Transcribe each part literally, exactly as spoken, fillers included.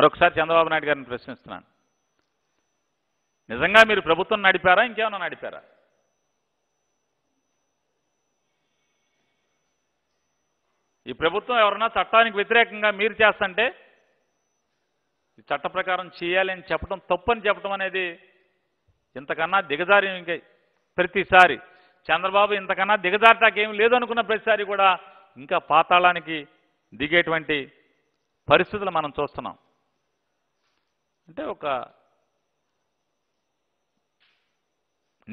మరొకసారి చంద్రబాబు నాయుడు గారిని ప్రశ్నిస్తున్నాను. నిజంగా మీరు ప్రభుత్వం నడిపారా, ఇంకేమైనా నడిపారా? ఈ ప్రభుత్వం ఎవరన్నా చట్టానికి వ్యతిరేకంగా మీరు చేస్తంటే చట్ట ప్రకారం చేయాలి అని చెప్పడం, తప్పని చెప్పడం అనేది ఇంతకన్నా దిగజారి ఇంకా ప్రతిసారి చంద్రబాబు ఇంతకన్నా దిగజారటాకేమి లేదనుకున్న ప్రతిసారి కూడా ఇంకా పాతాళానికి దిగేటువంటి పరిస్థితులు మనం చూస్తున్నాం. అంటే ఒక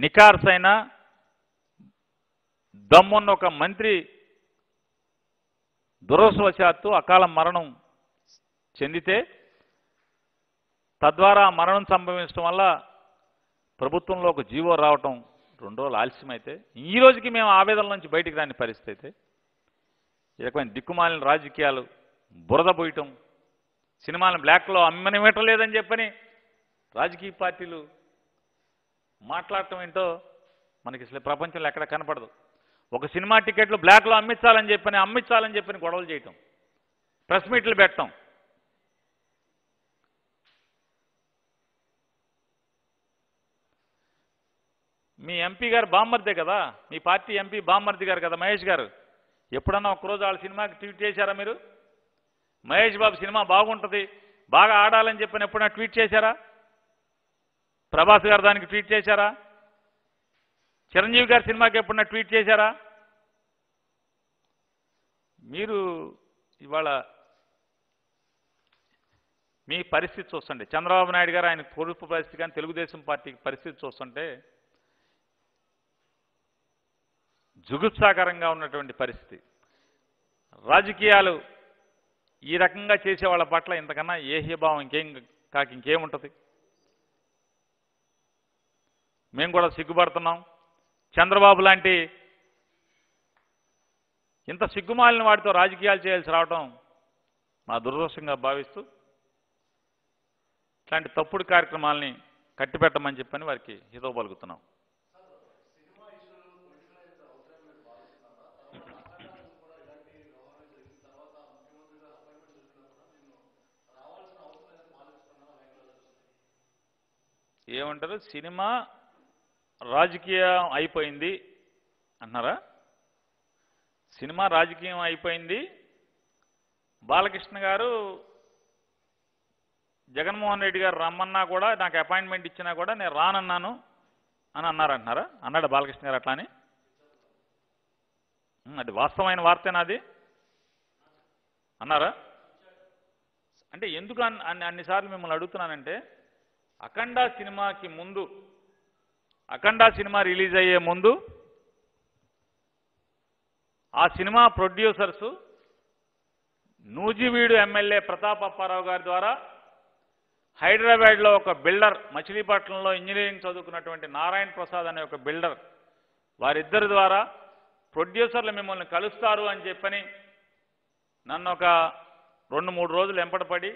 నికార్సైన దమ్మున్న ఒక మంత్రి దురదృష్టవశాత్తు అకాల మరణం చెందితే తద్వారా మరణం సంభవించడం వల్ల ప్రభుత్వంలో ఒక జీవో రావటం రెండు రోజులు ఆలస్యమైతే ఈ రోజుకి మేము ఆవేదన నుంచి బయటికి రాని పరిస్థితి అయితే ఈ రకమైన దిక్కుమాలిన రాజకీయాలు, బురద పోయటం, సినిమాలను బ్లాక్లో అమ్మనివ్వటలేదని చెప్పని రాజకీయ పార్టీలు మాట్లాడటం ఏంటో మనకి అసలు ప్రపంచంలో ఎక్కడ కనపడదు. ఒక సినిమా టికెట్లు బ్లాక్లో అమ్మించాలని చెప్పని అమ్మించాలని చెప్పని గొడవలు చేయటం, ప్రెస్ మీట్లు పెట్టడం, మీ ఎంపీ గారు బామ్మర్దే కదా, మీ పార్టీ ఎంపీ బామ్మర్ది గారు కదా మహేష్ గారు, ఎప్పుడన్నా ఒకరోజు వాళ్ళ సినిమాకి ట్వీట్ చేశారా మీరు? మహేష్ బాబు సినిమా బాగుంటుంది, బాగా ఆడాలని చెప్పని ఎప్పుడన్నా ట్వీట్ చేశారా? ప్రభాస్ గారు దానికి ట్వీట్ చేశారా? చిరంజీవి గారి సినిమాకి ఎప్పుడన్నా ట్వీట్ చేశారా? మీరు ఇవాళ మీ పరిస్థితి చూస్తుంటే, చంద్రబాబు నాయుడు గారు ఆయన పొరుపు పరిస్థితి కానీ తెలుగుదేశం పార్టీకి పరిస్థితి చూస్తుంటే జుగుప్సాకరంగా ఉన్నటువంటి పరిస్థితి. రాజకీయాలు ఈ రకంగా చేసే వాళ్ళ పట్ల ఇంతకన్నా ఏహ్యభావం ఇంకేం కాక ఇంకేముంటుంది? మేము కూడా సిగ్గుపడుతున్నాం. చంద్రబాబు లాంటి ఇంత సిగ్గుమాలిన వాడితో రాజకీయాలు చేయాల్సి రావటం మా దురదృష్టంగా భావిస్తూ ఇట్లాంటి తప్పుడు కార్యక్రమాలని కట్టిపెట్టమని చెప్పని వారికి హితో పలుకుతున్నాం. ఏమంటారు, సినిమా రాజకీయం అయిపోయింది అన్నారా? సినిమా రాజకీయం అయిపోయింది, బాలకృష్ణ గారు జగన్మోహన్ రెడ్డి గారు రమ్మన్నా కూడా, నాకు అపాయింట్మెంట్ ఇచ్చినా కూడా నేను రానన్నాను అని అన్నారంటున్నారా? అన్నాడు బాలకృష్ణ గారు అట్లా అని? అది వాస్తవమైన వార్తేనా? అది అన్నారా? అంటే ఎందుకు అన్ని అన్నిసార్లు మిమ్మల్ని అడుగుతున్నానంటే, అఖండ సినిమాకి ముందు, అఖండ సినిమా రిలీజ్ అయ్యే ముందు ఆ cinema producers Nuzvid MLA Pratap Apparao గారి ద్వారా హైదరాబాద్లో ఒక బిల్డర్, మచిలీపట్నంలో ఇంజనీరింగ్ చదువుకున్నటువంటి నారాయణ ప్రసాద్ అనే ఒక బిల్డర్, వారిద్దరి ద్వారా ప్రొడ్యూసర్లు మిమ్మల్ని కలుస్తారు అని చెప్పని నన్ను ఒక రెండు మూడు రోజులు వెంపడపడి,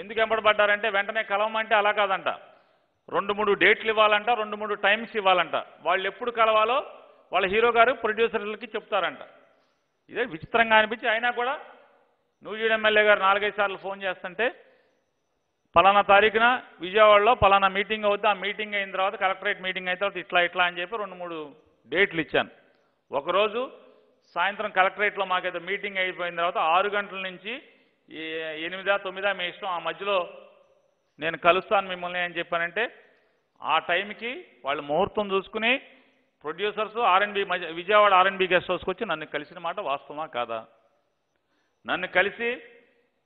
ఎందుకు ఎంపడబడ్డారంటే వెంటనే కలవమంటే అలా కాదంట, రెండు మూడు డేట్లు ఇవ్వాలంట, రెండు మూడు టైమ్స్ ఇవ్వాలంట, వాళ్ళు ఎప్పుడు కలవాలో వాళ్ళ హీరో గారు ప్రొడ్యూసర్లకి చెప్తారంట. ఇదే విచిత్రంగా అనిపించి అయినా కూడా నూజివీడు ఎమ్మెల్యే గారు నాలుగైదు సార్లు ఫోన్ చేస్తుంటే పలానా తారీఖున విజయవాడలో పలానా మీటింగ్ అవుద్ది, ఆ మీటింగ్ అయిన తర్వాత కలెక్టరేట్ మీటింగ్ అయిన తర్వాత ఇట్లా ఇట్లా అని చెప్పి రెండు మూడు డేట్లు ఇచ్చాను. ఒకరోజు సాయంత్రం కలెక్టరేట్లో మాకేదో మీటింగ్ అయిపోయిన తర్వాత ఆరు గంటల నుంచి ఎనిమిదా తొమ్మిదా మీ ఇష్టం, ఆ మధ్యలో నేను కలుస్తాను మిమ్మల్ని అని చెప్పానంటే ఆ టైంకి వాళ్ళు ముహూర్తం చూసుకుని producers RNB Vijayawada RNB guest హౌస్కి వచ్చి నన్ను కలిసిన మాట వాస్తవమా కాదా? నన్ను కలిసి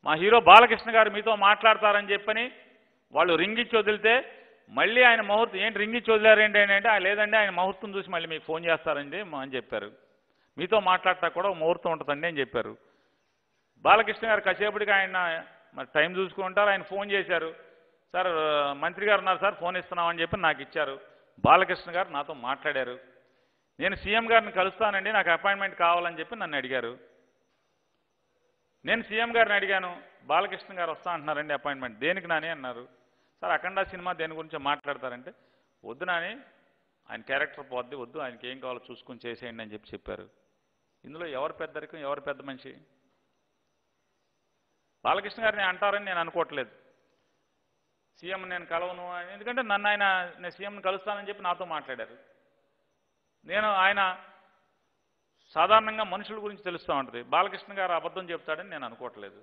మా హీరో బాలకృష్ణ గారు మీతో మాట్లాడతారని చెప్పని వాళ్ళు రింగ్ ఇచ్చి వదిలితే మళ్ళీ ఆయన ముహూర్తం ఏంటి రింగ్ ఇచ్చి వదిలేరు ఏంటి అంటే, లేదండి ఆయన ముహూర్తం చూసి మళ్ళీ మీకు ఫోన్ చేస్తారండి అని చెప్పారు, మీతో మాట్లాడతా కూడా ముహూర్తం ఉంటుందండి అని చెప్పారు. బాలకృష్ణ గారు కాసేపటికి ఆయన మరి టైం చూసుకుంటారు, ఆయన ఫోన్ చేశారు, సార్ మంత్రి గారు ఉన్నారు సార్ ఫోన్ ఇస్తున్నామని చెప్పి నాకు ఇచ్చారు. బాలకృష్ణ గారు నాతో మాట్లాడారు, నేను సీఎం గారిని కలుస్తానండి నాకు అపాయింట్మెంట్ కావాలని చెప్పి నన్ను అడిగారు. నేను సీఎం గారిని అడిగాను, బాలకృష్ణ గారు వస్తా అంటున్నారండి అపాయింట్మెంట్, దేనికి నాని అన్నారు. సార్ అఖండ సినిమా దేని గురించి మాట్లాడతారంటే, వద్దు నాని ఆయన క్యారెక్టర్ పోద్ది, వద్దు ఆయనకి ఏం కావాలో చూసుకుని చేసేయండి అని చెప్పి చెప్పారు. ఇందులో ఎవరు పెద్దరికం, ఎవరు పెద్ద మనిషి? బాలకృష్ణ గారిని అంటారని నేను అనుకోవట్లేదు. సీఎం నేను కలవను, ఎందుకంటే నన్ను ఆయన నేను సీఎంని కలుస్తానని చెప్పి నాతో మాట్లాడారు. నేను ఆయన సాధారణంగా మనుషుల గురించి తెలుస్తూ ఉంటుంది. బాలకృష్ణ గారు అబద్ధం చెప్తాడని నేను అనుకోవట్లేదు.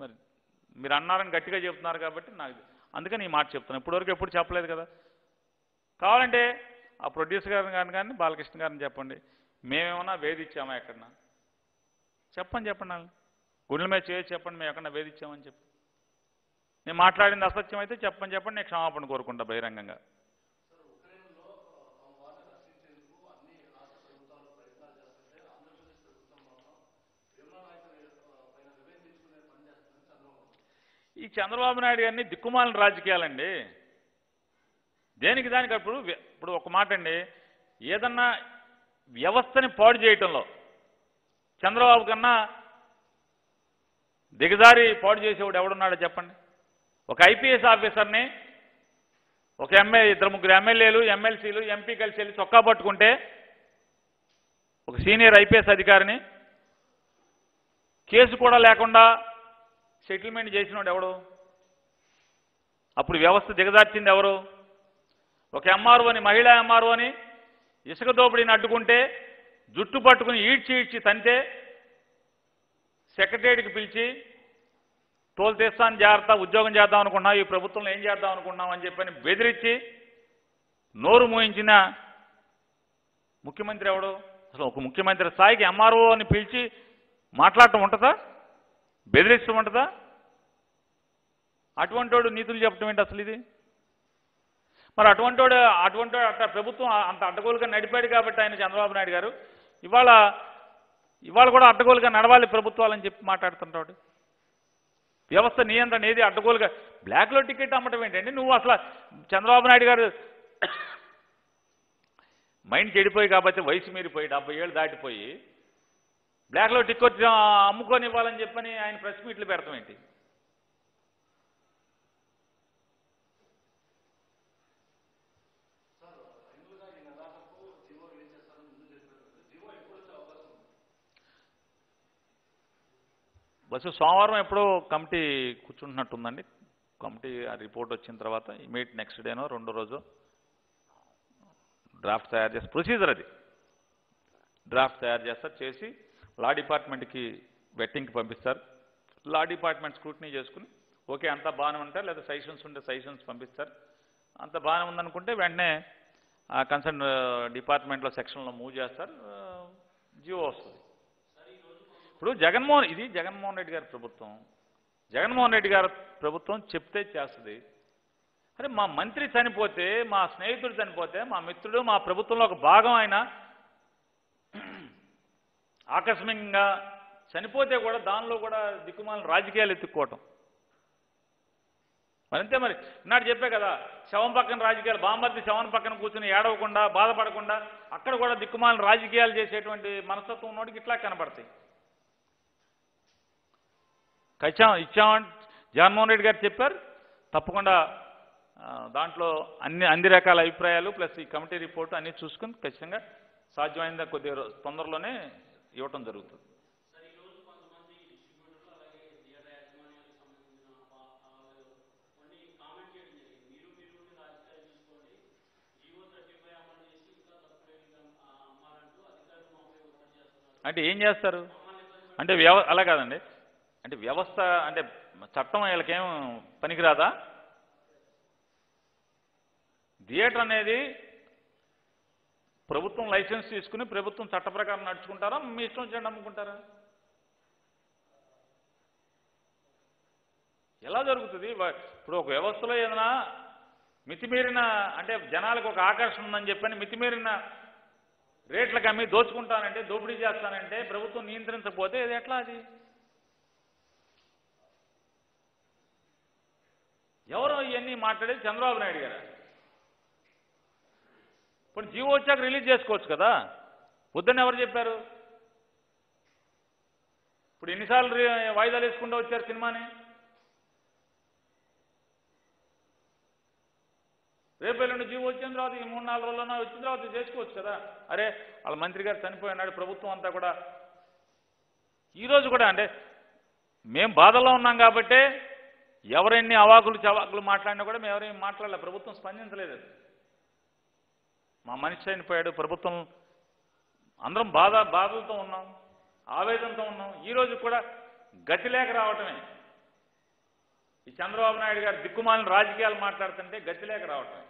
మరి మీరు అన్నారని గట్టిగా చెప్తున్నారు కాబట్టి నాకు అందుకని ఈ మాట చెప్తున్నాను. ఇప్పటివరకు ఎప్పుడు చెప్పలేదు కదా. కావాలంటే ఆ ప్రొడ్యూసర్ గారిని కానీ కానీ బాలకృష్ణ గారిని చెప్పండి, మేమేమన్నా వేధించామా ఎక్కడన్నా? చెప్పండి చెప్పండి వాళ్ళు గుండెల మీద చేసి చెప్పండి, మేము ఎక్కడన్నా వేధించామని చెప్పి. నేను మాట్లాడింది అసత్యం అయితే చెప్పని చెప్పండి, నేను క్షమాపణ కోరుకుంటా బహిరంగంగా. ఈ చంద్రబాబు నాయుడు గారిని దిక్కుమాలిన రాజకీయాలండి, దేనికి దానికి. అప్పుడు ఇప్పుడు ఒక మాట అండి, ఏదన్నా వ్యవస్థని పాడు చేయటంలో చంద్రబాబు కన్నా దిగజారి పాడు చేసేవాడు ఎవడున్నాడో చెప్పండి. ఒక ఐపీఎస్ ఆఫీసర్ని ఒక ఎమ్మె ఇద్దరు ముగ్గురు ఎమ్మెల్యేలు ఎమ్మెల్సీలు ఎంపీ కలిసి వెళ్ళి చొక్కా పట్టుకుంటే, ఒక సీనియర్ ఐపీఎస్ అధికారిని కేసు కూడా లేకుండా సెటిల్మెంట్ చేసినోడు ఎవడు? అప్పుడు వ్యవస్థ దిగజార్చింది ఎవరు? ఒక ఎంఆర్ఓని మహిళా ఎంఆర్ఓని ఇసుక దోపిడీని అడ్డుకుంటే జుట్టు పట్టుకుని ఈడ్చి ఈడ్చి తంటే సెక్రటరీకి పిలిచి తోలు తీస్తాను జాగ్రత్త, ఉద్యోగం చేద్దాం అనుకున్నాం, ఈ ప్రభుత్వంలో ఏం చేద్దాం అనుకున్నాం అని చెప్పని బెదిరించి నోరు మూయించిన ముఖ్యమంత్రి ఎవడు? అసలు ఒక ముఖ్యమంత్రి స్థాయికి ఎంఆర్ఓని పిలిచి మాట్లాడటం ఉంటుందా? బెదిరించడం ఉంటుందా? అటువంటి వాడు నీతులు చెప్పడం ఏంటి అసలు ఇది? మరి అటువంటి వాడు అటువంటి అట్లా ప్రభుత్వం అంత అడ్డగోలుగా నడిపాడు కాబట్టి ఆయన చంద్రబాబు నాయుడు గారు ఇవాళ ఇవాళ కూడా అడ్డగోలుగా నడవాలి ప్రభుత్వాలని చెప్పి మాట్లాడుతుంటాడు. వ్యవస్థ నియంత్రణ ఏది అడ్డగోలుగా బ్లాక్లో టికెట్ అమ్మటం ఏంటండి? నువ్వు అసలు చంద్రబాబు నాయుడు గారు మైండ్ చెడిపోయి కాబట్టి వయసు మీరిపోయి డెబ్బై ఏళ్ళు దాటిపోయి బ్లాక్లో టికెట్ అమ్ముకొని ఇవ్వాలని చెప్పని ఆయన ప్రెస్ మీట్లు పెడతాం ఏంటి? బస్సు సోమవారం ఎప్పుడో కమిటీ కూర్చుంటున్నట్టుందండి. కమిటీ రిపోర్ట్ వచ్చిన తర్వాత ఇమీడియట్ నెక్స్ట్ డేనో రెండో రోజు డ్రాఫ్ట్ తయారు చేస్తారు. ప్రొసీజర్ అది. డ్రాఫ్ట్ తయారు చేస్తారు, చేసి లా డిపార్ట్మెంట్కి వెట్టింగ్కి పంపిస్తారు. లా డిపార్ట్మెంట్ స్క్రూటినీ చేసుకుని ఓకే అంతా బాగానే ఉంటారు, లేదా సజెషన్స్ ఉంటే సజెషన్స్ పంపిస్తారు. అంత బాగానే ఉందనుకుంటే వెంటనే ఆ కన్సర్న్ డిపార్ట్మెంట్లో సెక్షన్లో మూవ్ చేస్తారు, జియో వస్తుంది. ఇప్పుడు జగన్మోహన్ ఇది జగన్మోహన్ రెడ్డి గారి ప్రభుత్వం. జగన్మోహన్ రెడ్డి గారి ప్రభుత్వం చెప్తే చేస్తుంది. అరే మా మంత్రి చనిపోతే, మా స్నేహితుడు చనిపోతే, మా మిత్రుడు మా ప్రభుత్వంలో ఒక భాగం ఆయన ఆకస్మికంగా చనిపోతే కూడా దానిలో కూడా దిక్కుమాలిన రాజకీయాలు ఎత్తుక్కోవటం మరి అంతే. మరి నాడు చెప్పే కదా, శవం పక్కన రాజకీయాలు, బాంబర్ది శవం పక్కన కూర్చుని ఏడవకుండా బాధపడకుండా అక్కడ కూడా దిక్కుమాలిన రాజకీయాలు చేసేటువంటి మనస్తత్వం ఉన్నోడికి ఇట్లా కనబడతాయి. కచ్చాం ఇచ్చామని జగన్మోహన్ రెడ్డి గారు చెప్పారు, తప్పకుండా దాంట్లో అన్ని అన్ని రకాల అభిప్రాయాలు ప్లస్ ఈ కమిటీ రిపోర్టు అన్నీ చూసుకుని ఖచ్చితంగా సాధ్యమైందా కొద్ది తొందరలోనే ఇవ్వటం జరుగుతుంది. అంటే ఏం చేస్తారు అంటే వ్యవ అలా కాదండి, అంటే వ్యవస్థ అంటే చట్టం వీళ్ళకేం పనికిరాదా? థియేటర్ అనేది ప్రభుత్వం లైసెన్స్ తీసుకుని ప్రభుత్వం చట్ట ప్రకారం నడుచుకుంటారా, మీ ఇష్టం వచ్చి అమ్ముకుంటారా? ఎలా జరుగుతుంది? ఇప్పుడు ఒక వ్యవస్థలో ఏదైనా మితిమీరిన అంటే జనాలకు ఒక ఆకర్షణ ఉందని చెప్పని మితిమీరిన రేట్లకు అమ్మి దోచుకుంటానంటే దోపిడీ చేస్తానంటే ప్రభుత్వం నియంత్రించకపోతే ఇది ఎట్లా? అది ఎవరో ఇవన్నీ మాట్లాడేది చంద్రబాబు నాయుడు గారు. ఇప్పుడు జియో వచ్చాక రిలీజ్ చేసుకోవచ్చు కదా, వద్దని ఎవరు చెప్పారు? ఇప్పుడు ఎన్నిసార్లు వాయిదాలు వేసుకుంటూ వచ్చారు సినిమాని. రేపు ఎల్లుండి జియో వచ్చిన తర్వాత ఈ మూడు నాలుగు రోజుల్లో వచ్చిన తర్వాత చేసుకోవచ్చు కదా. అరే వాళ్ళ మంత్రి గారు చనిపోయినాడు, ప్రభుత్వం అంతా కూడా ఈరోజు కూడా అంటే మేము బాధలో ఉన్నాం కాబట్టి ఎవరెన్ని అవాకులు చవాకులు మాట్లాడినా కూడా మేము ఎవరేం మాట్లాడలే, ప్రభుత్వం స్పందించలేదు. మా మనిషి చనిపోయాడు, ప్రభుత్వం అందరం బాధ బాధలతో ఉన్నాం, ఆవేదనతో ఉన్నాం. ఈరోజు కూడా గట్టి లేఖ రావటమే, ఈ చంద్రబాబు నాయుడు గారు దిక్కుమాలిన రాజకీయాలు మాట్లాడుతుంటే గట్టి లేఖ రావటమే.